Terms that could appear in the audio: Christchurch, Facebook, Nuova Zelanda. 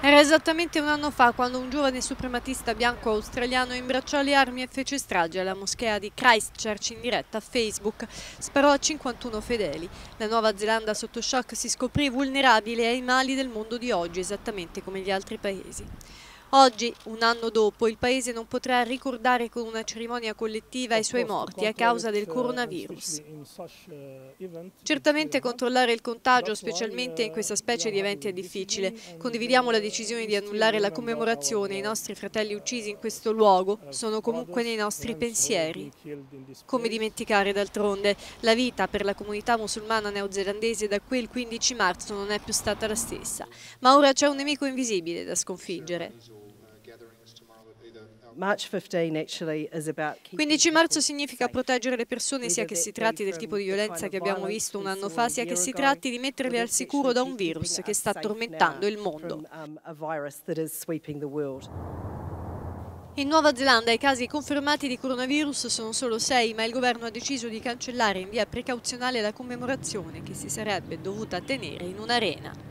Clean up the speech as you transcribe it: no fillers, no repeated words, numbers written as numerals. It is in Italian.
Era esattamente un anno fa quando un giovane suprematista bianco australiano imbracciò le armi e fece strage alla moschea di Christchurch in diretta a Facebook. Sparò a 51 fedeli. La Nuova Zelanda sotto shock si scoprì vulnerabile ai mali del mondo di oggi, esattamente come gli altri paesi. Oggi, un anno dopo, il paese non potrà ricordare con una cerimonia collettiva i suoi morti a causa del coronavirus. Certamente controllare il contagio, specialmente in questa specie di eventi, è difficile. Condividiamo la decisione di annullare la commemorazione. I nostri fratelli uccisi in questo luogo sono comunque nei nostri pensieri. Come dimenticare d'altronde? La vita per la comunità musulmana neozelandese da quel 15 marzo non è più stata la stessa. Ma ora c'è un nemico invisibile da sconfiggere. 15 marzo significa proteggere le persone, sia che si tratti del tipo di violenza che abbiamo visto un anno fa, sia che si tratti di metterle al sicuro da un virus che sta tormentando il mondo. In Nuova Zelanda i casi confermati di coronavirus sono solo 6, ma il governo ha deciso di cancellare in via precauzionale la commemorazione che si sarebbe dovuta tenere in un'arena.